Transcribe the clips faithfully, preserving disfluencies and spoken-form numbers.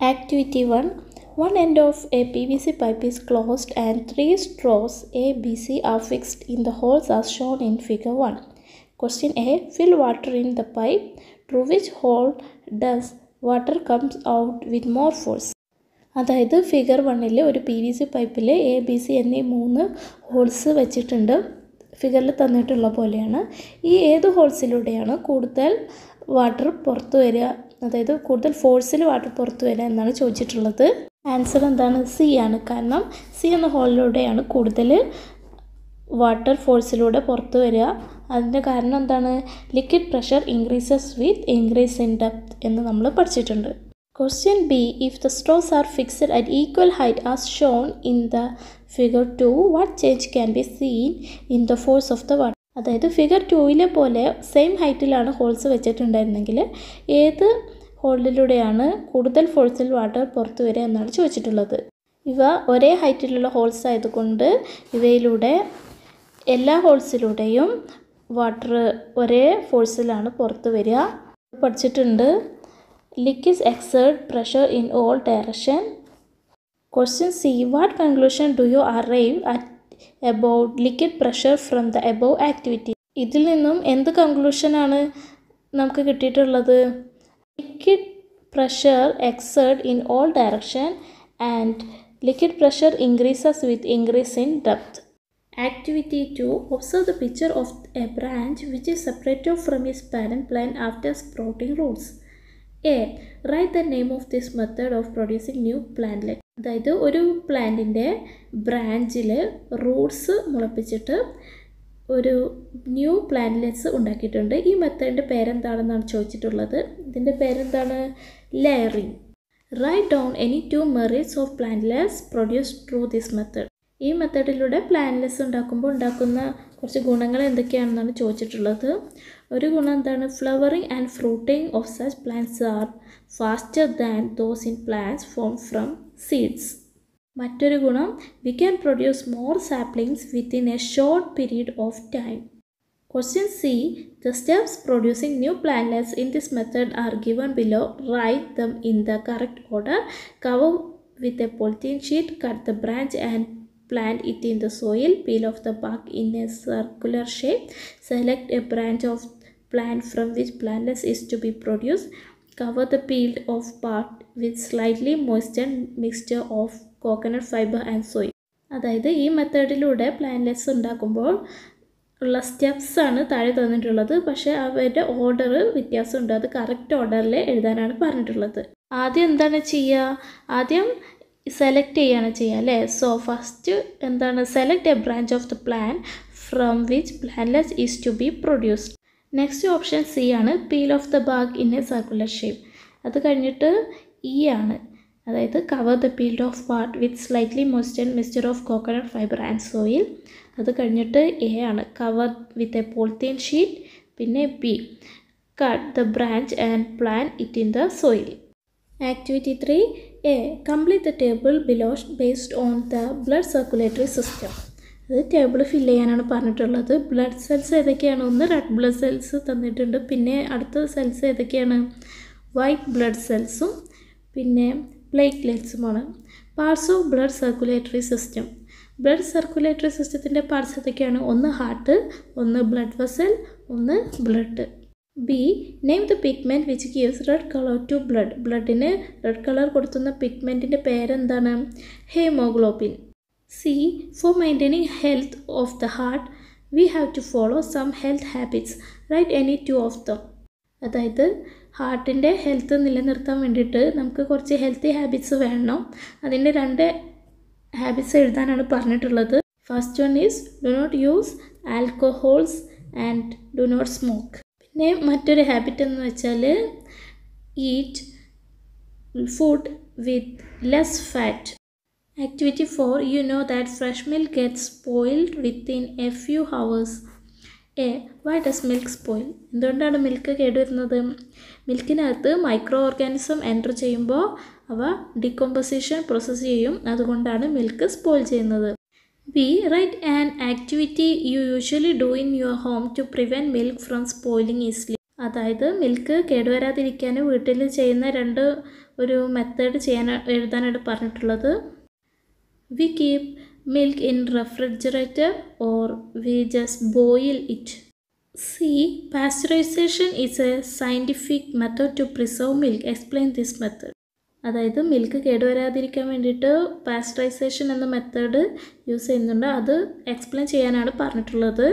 Activity one. One end of a P V C pipe is closed and three straws A, B, C are fixed in the holes as shown in figure one. Question A. Fill water in the pipe. Through which hole does water comes out with more force? അതായത് figure വണ്ണിലെ ഒരു P V C പൈപ്പിൽ A B C എന്നീ മൂന്ന് holes വെച്ചിട്ടുണ്ട്. ഫിഗറിൽ തന്നിട്ടുള്ള പോലെയാണ്. ഈ ഏത് ഹോൾസിലൂടെയാണ് കൂടുതൽ വാട്ടർ പുറത്തു വരിക, അതായത് കൂടുതൽ ഫോഴ്സിൽ വാട്ടർ പുറത്തു വരിക എന്നാണ് ചോദിച്ചിട്ടുള്ളത്. ആൻസർ എന്താണ്? സി ആണ്. കാരണം സി എന്ന ഹോളിലൂടെയാണ് കൂടുതൽ വാട്ടർ ഫോഴ്സിലൂടെ പുറത്തു വരിക. അതിൻ്റെ കാരണം എന്താണ്? Liquid pressure increases with increase in depth എന്ന് നമ്മൾ പഠിച്ചിട്ടുണ്ട്. Question B. If the straws are fixed at equal height as shown in the figure two, what change can be seen in the force of the water? അതായത് figure ടൂവിലെ പോലെ same ഹൈറ്റിലാണ് holes വെച്ചിട്ടുണ്ടായിരുന്നെങ്കിൽ ഏത് ഹോളിലൂടെയാണ് കൂടുതൽ ഫോഴ്സിൽ water പുറത്തു വരിക എന്നാണ് ചോദിച്ചിട്ടുള്ളത്. ഇവ ഒരേ ഹൈറ്റിലുള്ള ഹോൾസ് ആയതുകൊണ്ട് ഇവയിലൂടെ എല്ലാ ഹോൾസിലൂടെയും വാട്ടർ ഒരേ ഫോഴ്സിലാണ് പുറത്തു വരിക. പഠിച്ചിട്ടുണ്ട്. Liquids exert pressure in all direction. Question C. What conclusion do you arrive at about liquid pressure from the above activity? ഇതിൽ നിന്നും എന്ത് കൺക്ലൂഷനാണ് നമുക്ക് കിട്ടിയിട്ടുള്ളത്? Liquid pressure exert in all direction and liquid pressure increases with increase in depth. Activity two. Observe the picture of a branch which is separated from its parent plant after sprouting roots. A. Write the name of this method of producing new plantlet. അതായത് ഒരു പ്ലാന്റിൻ്റെ ബ്രാഞ്ചിൽ Roots മുളപ്പിച്ചിട്ട് ഒരു new plantlets ഉണ്ടാക്കിയിട്ടുണ്ട്. ഈ മെത്തേഡിൻ്റെ പേരെന്താണെന്നാണ് ചോദിച്ചിട്ടുള്ളത്. ഇതിൻ്റെ പേരെന്താണ്? Layering. Write down any two merits of plantlets produced through this method. ഈ മെത്തേഡിലൂടെ പ്ലാന്റ്ലെറ്റ്സ് ഉണ്ടാക്കുമ്പോൾ ഉണ്ടാക്കുന്ന കുറച്ച് ഗുണങ്ങൾ എന്തൊക്കെയാണെന്നാണ് ചോദിച്ചിട്ടുള്ളത്. ഒരു ഗുണം എന്താണ്? Flowering and fruiting of such plants are faster than those in plants form from seeds. മറ്റൊരു ഗുണം, we can produce more saplings within a short period of time. Question C. The steps producing new plants in this method are given below. Write them in the correct order. Cover with a polythene sheet, cut the branch and plant it in the soil. Peel off the bark in a circular shape. Select a branch of plant from which plantlets is to be produced. Cover the peeled off part with slightly moistened mixture of coconut fiber and soil. അതായത് ഈ മെത്തേഡിലൂടെ plantlets ഉണ്ടാക്കുമ്പോൾ ഉള്ള steps ആണ് താഴെ തന്നിട്ടുള്ളത്. പക്ഷേ അവരുടെ ഓർഡർ വ്യത്യാസമുണ്ട്. അത് കറക്റ്റ് ഓർഡറിൽ എഴുതാനാണ് പറഞ്ഞിട്ടുള്ളത്. ആദ്യം എന്താണ് ചെയ്യുക? ആദ്യം സെലക്ട് ചെയ്യാണ് ചെയ്യുക അല്ലേ? സോ ഫസ്റ്റ് എന്താണ്? Select a branch of the plant from which plantlets is to be produced. Next option C ആണ്, peel off the bag in a circular shape. അത് കഴിഞ്ഞിട്ട് ഇ ആണ്, അതായത് cover the peeled off part with slightly moistened mixture of coconut fibre and soil. അത് കഴിഞ്ഞിട്ട് A ആണ്, cover with a polythene sheet. പിന്നെ B, cut the branch and plant it in the soil. Activity three. A. Complete the table below based on the blood circulatory system. അത് table fill ചെയ്യാനാണ് പറഞ്ഞിട്ടുള്ളത്. Blood cells ഏതൊക്കെയാണ്? ഒന്ന് red blood cells തന്നിട്ടുണ്ട്. പിന്നെ അടുത്ത cells ഏതൊക്കെയാണ്? White blood സെൽസും പിന്നെ പ്ലേറ്റ്ലെറ്റ്സുമാണ്. Parts of blood circulatory system. Blood circulatory സിസ്റ്റത്തിൻ്റെ പാർട്സ് ഏതൊക്കെയാണ്? ഒന്ന് ഹാർട്ട്, ഒന്ന് ബ്ലഡ് വെസൽ, ഒന്ന് blood. B. Name the pigment which gives red colour to blood. ബ്ലഡിന് റെഡ് കളർ കൊടുക്കുന്ന പിഗ്മെൻറ്റിൻ്റെ പേരെന്താണ്? Haemoglobin. C. For maintaining health of the heart we have to follow some health habits. Write any two of them. അതായത് ഹാർട്ടിൻ്റെ health നിലനിർത്താൻ വേണ്ടിയിട്ട് നമുക്ക് കുറച്ച് ഹെൽത്തി ഹാബിറ്റ്സ് വേണം. അതിൻ്റെ രണ്ട് ഹാബിറ്റ്സ് എഴുതാനാണ് പറഞ്ഞിട്ടുള്ളത്. First one is do not use alcohols and do not smoke. പിന്നെ മറ്റൊരു ഹാബിറ്റ് എന്ന് വെച്ചാൽ eat food with less fat. Activity four. You know that fresh milk gets spoiled within a few hours. A. Why does milk spoil? എന്തുകൊണ്ടാണ് milk കേടുവരുന്നത്? മിൽക്കിനകത്ത് micro organism enter ചെയ്യുമ്പോൾ അവ decomposition process ചെയ്യും. അതുകൊണ്ടാണ് മിൽക്ക് സ്പോയിൽ ചെയ്യുന്നത്. B. Write an activity you usually do in your home to prevent milk from spoiling easily. അതായത് milk കേടുവരാതിരിക്കാൻ വീട്ടിൽ ചെയ്യുന്ന രണ്ട് ഒരു മെത്തേഡ് ചെയ്യാൻ എഴുതാനാണ് പറഞ്ഞിട്ടുള്ളത്. We keep milk in refrigerator or we just boil it. C. Pasteurization is a scientific method to preserve milk. Explain this method. അതായത് മിൽക്ക് കേടുവരാതിരിക്കാൻ വേണ്ടിയിട്ട് പാസ്റ്ററൈസേഷൻ എന്ന മെത്തേഡ് യൂസ് ചെയ്യുന്നുണ്ട്. അത് എക്സ്പ്ലെയിൻ ചെയ്യാനാണ് പറഞ്ഞിട്ടുള്ളത്.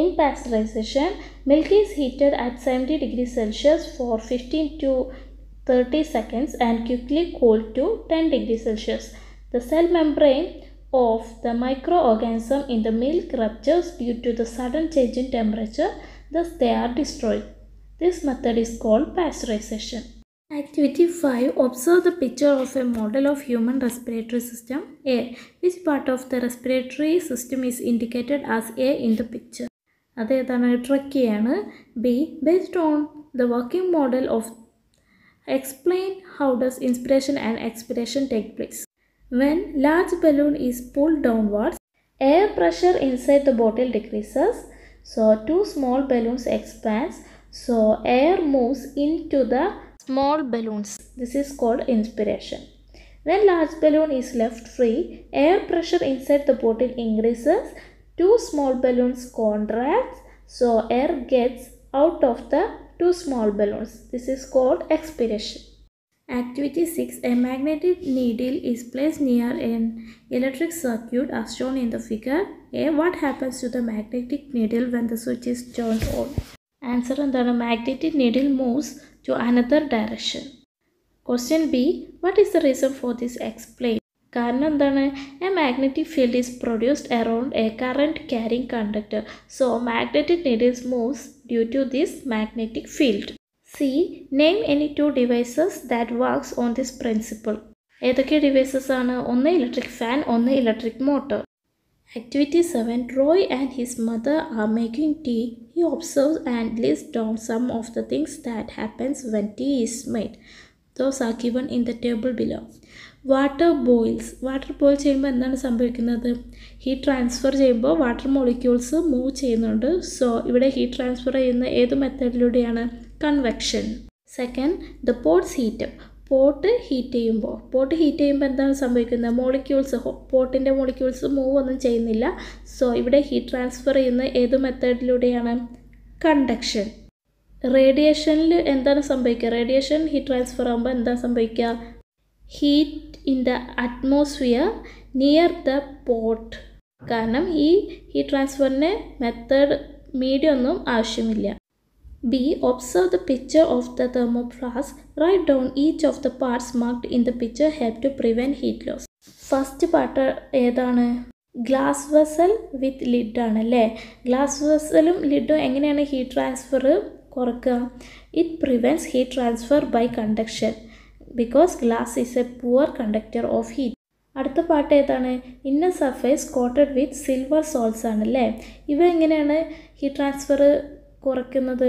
In pasteurization, milk is heated at seventy degrees Celsius for fifteen to thirty seconds and quickly cooled to ten degrees Celsius. The cell membrane of the microorganism in the milk ruptures due to the sudden change in temperature, thus they are destroyed. This method is called pasteurization. Activity five. Observe the picture of a model of human respiratory system. A. Which part of the respiratory system is indicated as A in the picture? അതേതാണ് ട്രിക്കിയാണ്. B. Based on the working model of explain how does inspiration and expiration take place. When large balloon is pulled downwards, air pressure inside the bottle decreases, so two small balloons expands, so air moves into the small balloons. This is called inspiration. When large balloon is left free, air pressure inside the bottle increases, two small balloons contracts, so air gets out of the two small balloons. This is called expiration. Activity six. A magnetic needle is placed near an electric circuit as shown in the figure. A. What happens to the magnetic needle when the switch is turned on? Answer: the magnetic needle moves to another direction. Question B. What is the reason for this? Explain. കാരണം എന്താണ്? A magnetic field is produced around a current carrying conductor. So magnetic needle moves due to this magnetic field. C. Name any two devices that works on this principle. ഏതൊക്കെ devices ആണ്? ഒന്ന് electric fan, ഒന്ന് electric motor. Activity seven. Roy and his mother are making tea. He observes and list down some of the things that happens when tea is made. Those are given in the table below. Water boils. Water boil ചെയ്യുമ്പോൾ എന്താണ് സംഭവിക്കുന്നത്? Heat transfer ചെയ്യുമ്പോൾ water molecules move ചെയ്യുന്നുണ്ട്. So ഇവിടെ heat transfer ചെയ്യുന്ന ഏത് മെത്തേഡിലൂടെയാണ്? Convection. Second, the pots heat up. Pot heat ചെയ്യുമ്പോൾ പോട്ട് ഹീറ്റ് ചെയ്യുമ്പോൾ എന്താണ് സംഭവിക്കുന്നത്? മോളിക്യൂൾസ്, പോട്ടിൻ്റെ മോളിക്യൂൾസ് മൂവ് ഒന്നും ചെയ്യുന്നില്ല. സോ ഇവിടെ ഹീറ്റ് ട്രാൻസ്ഫർ ചെയ്യുന്ന ഏത് മെത്തേഡിലൂടെയാണ്? കണ്ടക്ഷൻ. റേഡിയേഷനിൽ എന്താണ് സംഭവിക്കുക? റേഡിയേഷൻ ഹീറ്റ് ട്രാൻസ്ഫർ ആകുമ്പോൾ എന്താണ് സംഭവിക്കുക? Heat in the atmosphere near the pot. കാരണം ഈ ഹീറ്റ് ട്രാൻസ്ഫറിന് മെത്തേഡ് മീഡിയം ഒന്നും ആവശ്യമില്ല. B. Observe the picture of the thermoflask. Write down each of the parts marked in the picture help to prevent heat loss. First part ഏതാണ്? Glass vessel with lid ആണ് അല്ലേ? Glass വെസലും ലിഡും എങ്ങനെയാണ് heat transfer കുറക്കുക? It prevents heat transfer by conduction because glass is a poor conductor of heat. അടുത്ത part ഏതാണ്? Inner surface coated with silver souls ആണല്ലേ? ഇവ എങ്ങനെയാണ് ഹീറ്റ് ട്രാൻസ്ഫർ കുറയ്ക്കുന്നത്?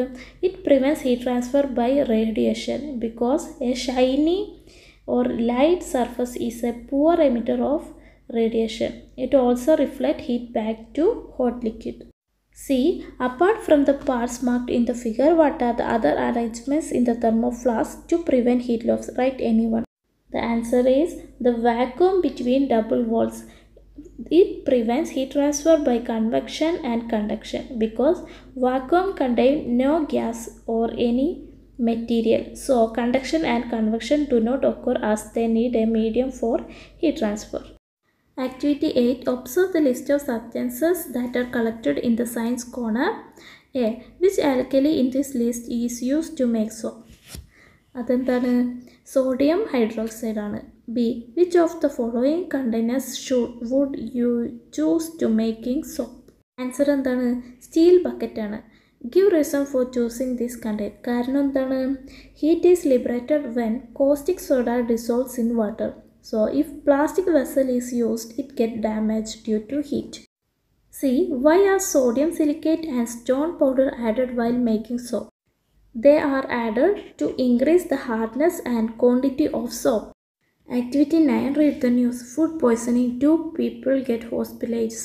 It prevents heat transfer by radiation because a shiny or light surface is a poor emitter of radiation. It also reflects heat back to hot liquid. See, apart from the parts marked in the figure, what are the other arrangements in the thermoflask to prevent heat loss? Write anyone. The answer is the vacuum between double walls. It prevents heat transfer by convection and conduction because vacuum contains no gas or any material. So, conduction and convection do not occur as they need a medium for heat transfer. Activity eight. Observe the list of substances that are collected in the science corner. A. Which alkali in this list is used to make soap? അതെന്താണ്? Sodium hydroxide ആണ്. B. Which of the following containers should would you choose to making soap? Answer എന്താണ്? Steel bucket ആണ്. Give reason for choosing this container. കാരണം എന്താണ്? Heat is liberated when caustic soda dissolves in water. So, if plastic vessel is used, it get damaged due to heat. C. Why are sodium silicate and stone powder added while making soap? They are added to increase the hardness and quantity of soap. Activity nine. Read the news. Food poisoning. Two people get hospitalized.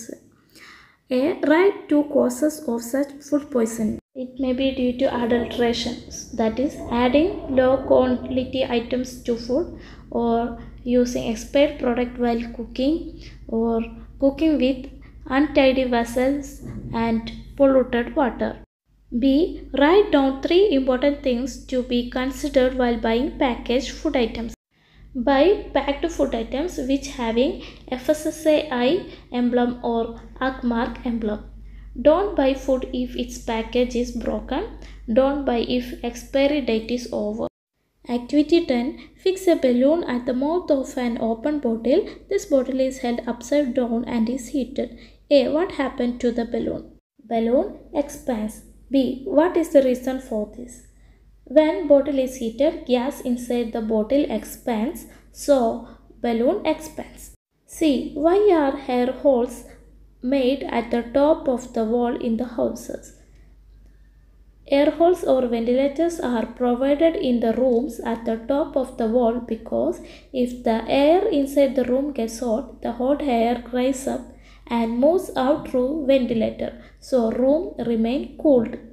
A. Write two causes of such food poisoning. It may be due to adulterations, that is adding low quality items to food, or using expired product while cooking, or cooking with untidy vessels and polluted water. B. Write down three important things to be considered while buying packaged food items. Buy packed food items which having F S S A I emblem or Agmark emblem. Don't buy food if its package is broken. Don't buy if expiry date is over. Activity ten. Fix a balloon at the mouth of an open bottle. This bottle is held upside down and is heated. A. What happened to the balloon? Balloon expands. B. What is the reason for this? When bottle is heated, gas inside the bottle expands, so balloon expands. C. Why are air holes made at the top of the wall in the houses? Air holes or ventilators are provided in the rooms at the top of the wall because if the air inside the room gets hot, the hot air rises up and moves out through ventilator, so room remain cooled.